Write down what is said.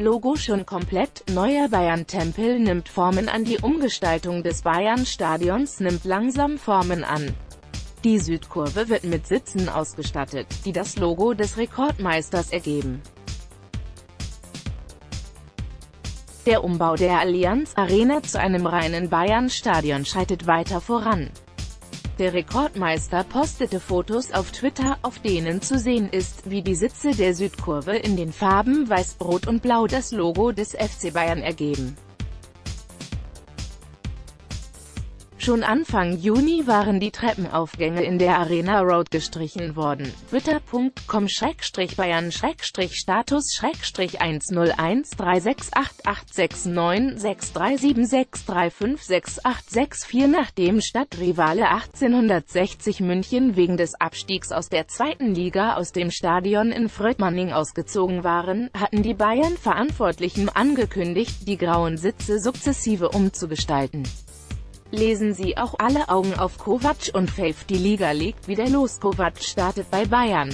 Logo schon komplett, neuer Bayern-Tempel nimmt Formen an. Die Umgestaltung des Bayern-Stadions nimmt langsam Formen an. Die Südkurve wird mit Sitzen ausgestattet, die das Logo des Rekordmeisters ergeben. Der Umbau der Allianz Arena zu einem reinen Bayern-Stadion schreitet weiter voran. Der Rekordmeister postete Fotos auf Twitter, auf denen zu sehen ist, wie die Sitze der Südkurve in den Farben Weiß, Rot und Blau das Logo des FC Bayern ergeben. Schon Anfang Juni waren die Treppenaufgänge in der Arena Road gestrichen worden. Twitter.com/Bayern/Status/1013183868696376356864. Nachdem Stadtrivale 1860 München wegen des Abstiegs aus der zweiten Liga aus dem Stadion in Fröttmanning ausgezogen waren, hatten die Bayern-Verantwortlichen angekündigt, die grauen Sitze sukzessive umzugestalten. Lesen Sie auch: alle Augen auf Kovac und Pfeif, die Liga legt wieder los. Kovac startet bei Bayern.